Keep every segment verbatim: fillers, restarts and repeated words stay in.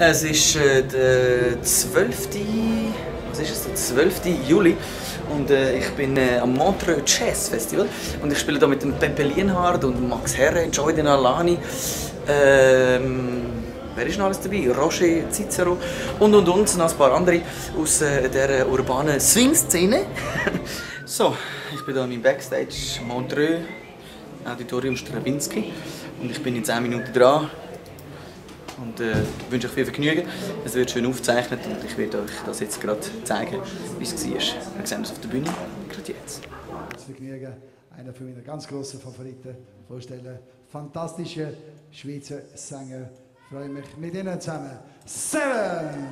Es ist äh, der zwölfte Juli und äh, ich bin äh, am Montreux Jazz Festival und ich spiele da mit dem Pepe Lienhardt und Max Herre, Joey de Nalani. Ähm, wer ist noch alles dabei? Roger Cicero und und und noch ein paar andere aus äh, der urbanen Swing-Szene. So, ich bin da in meinem Backstage Montreux, Auditorium Stravinsky und ich bin in zehn Minuten dran. Und äh, wünsche euch viel Vergnügen. Es wird schön aufgezeichnet und ich werde euch das jetzt gerade zeigen, wie es war. Wir sehen uns auf der Bühne, gerade jetzt. Das Vergnügen, einer von meiner ganz grossen Favoriten vorstellen. Fantastische Schweizer Sänger. Ich freue mich mit Ihnen zusammen. Seven!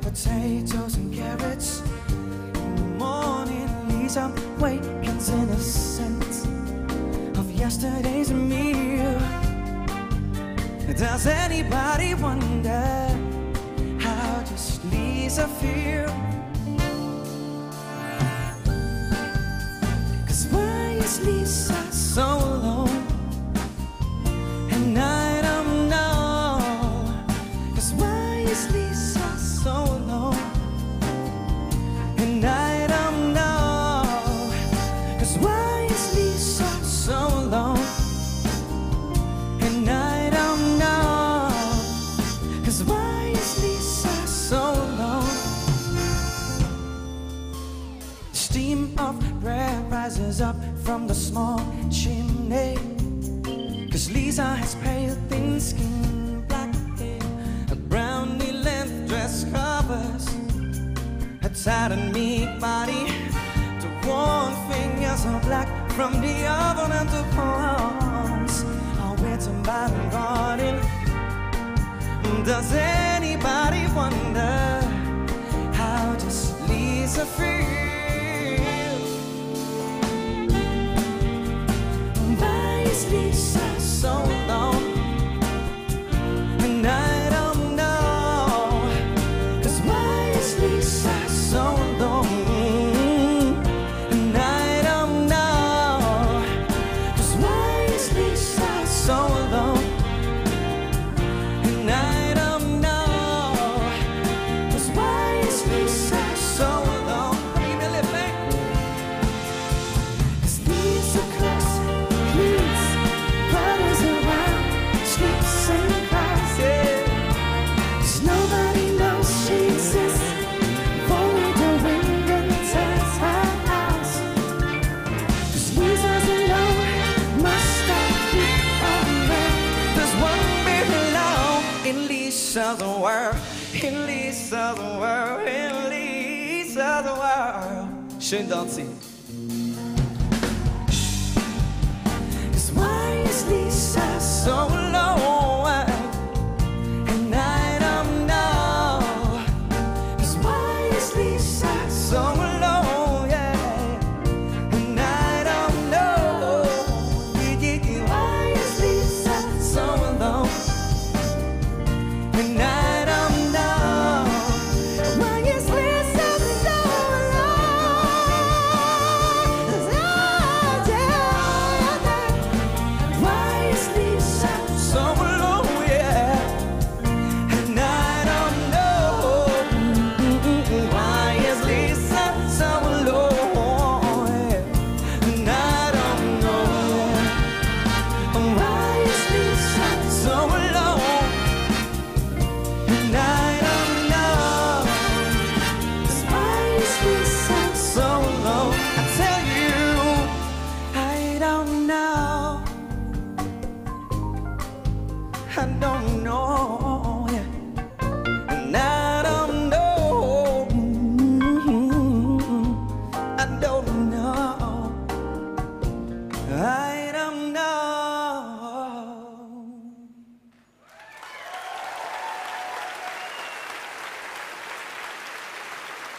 Potatoes and carrots in the morning. Lisa wakens in the scent of yesterday's meal. Does anybody wonder how does Lisa feel? Cause why is Lisa so alone? And I don't know. Cause why is Lisa so alone, and I don't know, cause why is Lisa so alone, and I don't know, cause why is Lisa so alone. Steam of bread rises up from the small chimney, cause Lisa has pale thin skin, black hair, a brown covers a tight and meek body to warm fingers are black from the oven and the palms are written by the garden. Does anybody wonder how does Lisa feel? Why is Lisa so alone? And I of the world, in Lisa the world, in Lisa the world. Schön tanzen. Cause why is Lisa so alone? And I don't know. Cause why is Lisa so alone? Yeah. And I don't know. Why is Lisa so alone? And I don't know. Why is Lisa so alone? Why is Lisa so alone?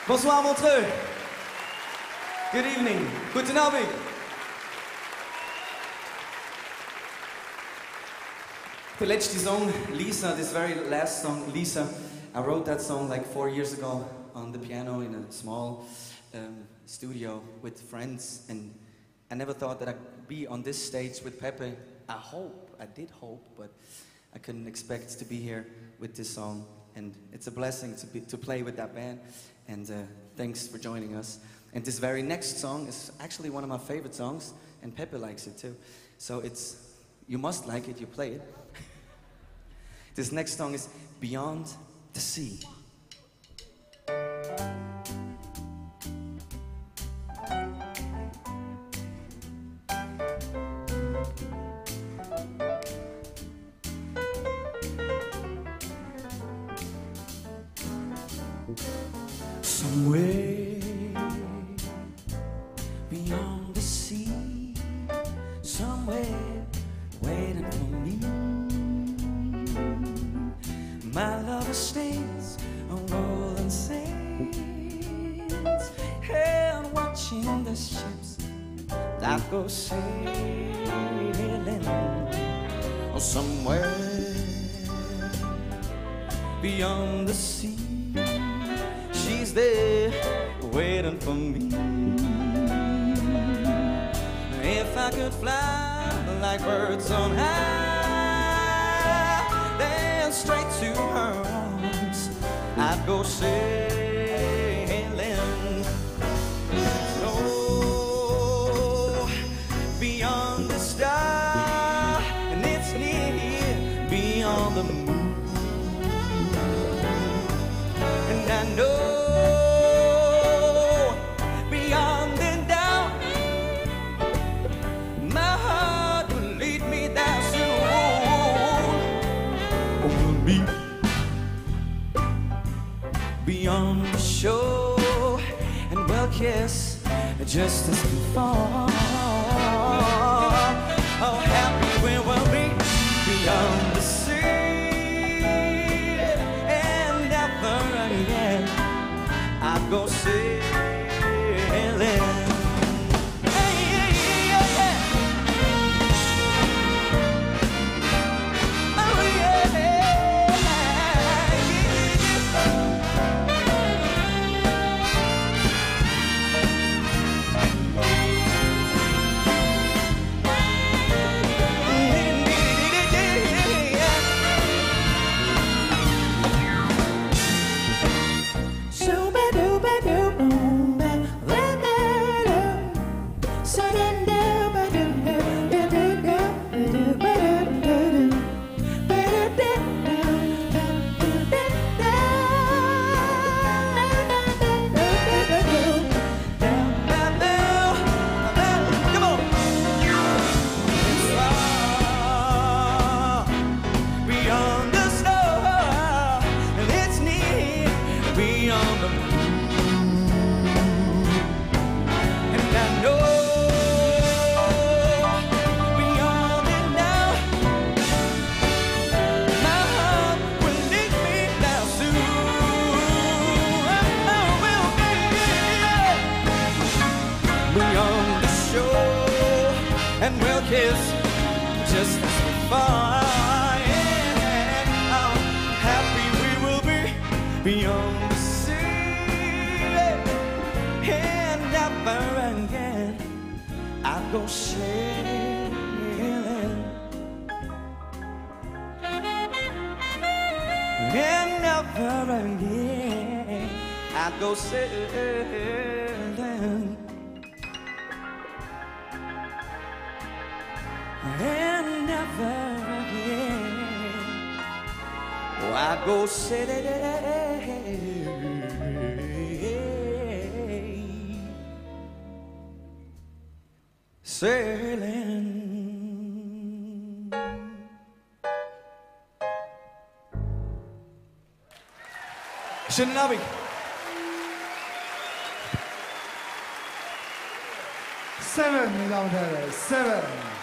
Bonsoir Montreux. Good evening. Guten Abend. The last song, Lisa, this very last song, Lisa, I wrote that song like four years ago on the piano in a small um, studio with friends, and I never thought that I'd be on this stage with Pepe. I hope, I did hope, but I couldn't expect to be here with this song, and it's a blessing to, be, to play with that band, and uh, thanks for joining us. And this very next song is actually one of my favorite songs, and Pepe likes it too, so it's, you must like it, you play it. This next song is Beyond the Sea. Somewhere beyond the sea, somewhere waiting for me. My lover stays on rolling sands and watching the ships that go sailing. Or somewhere beyond the sea, she's there waiting for me. If I could fly like birds on high, then straight to her arms I'd go sailing. Oh, beyond the star, and it's near here, beyond the moon. And I know beyond the shore, and we'll kiss just as before. How happy we will be beyond the sea, and never again I'll go sailing. Sailing. Schönen Abend. Seven, meine Damen und Herren, Seven.